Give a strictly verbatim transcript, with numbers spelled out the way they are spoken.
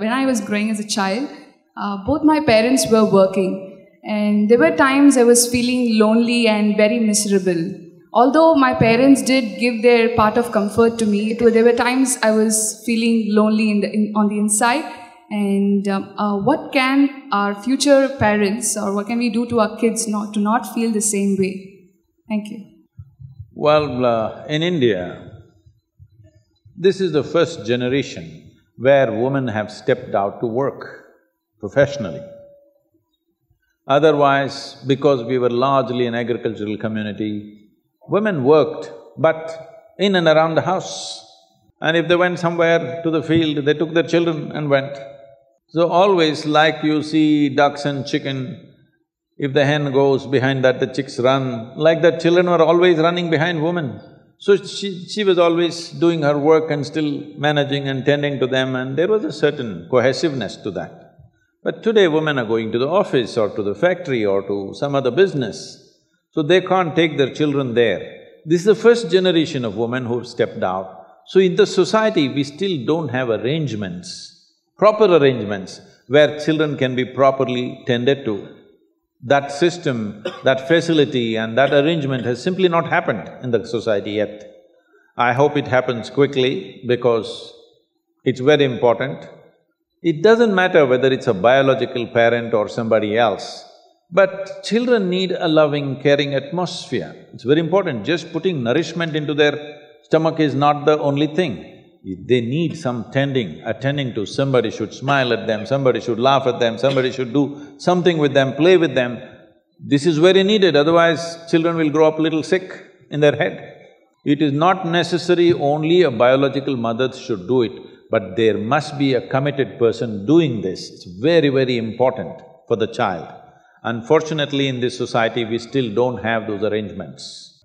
when I was growing as a child, uh, both my parents were working, and there were times I was feeling lonely and very miserable. Although my parents did give their part of comfort to me, there were times I was feeling lonely in the, in, on the inside. And um, uh, what can our future parents, or what can we do to our kids not to not feel the same way? Thank you. Well, uh, in India, this is the first generation where women have stepped out to work professionally. Otherwise, because we were largely an agricultural community, women worked but in and around the house. And if they went somewhere to the field, they took their children and went. So always, like you see ducks and chicken, if the hen goes, behind that the chicks run, like that children were always running behind women. So she, she was always doing her work and still managing and tending to them, and there was a certain cohesiveness to that. But today women are going to the office or to the factory or to some other business, so they can't take their children there. This is the first generation of women who've stepped out. So in the society, we still don't have arrangements, proper arrangements where children can be properly tended to. That system, that facility and that arrangement has simply not happened in the society yet. I hope it happens quickly because it's very important. It doesn't matter whether it's a biological parent or somebody else, but children need a loving, caring atmosphere. It's very important. Just putting nourishment into their stomach is not the only thing. They need some tending, attending to. Somebody should smile at them, somebody should laugh at them, somebody should do something with them, play with them. This is very needed, otherwise children will grow up a little sick in their head. It is not necessary only a biological mother should do it, but there must be a committed person doing this. It's very, very important for the child. Unfortunately, in this society, we still don't have those arrangements.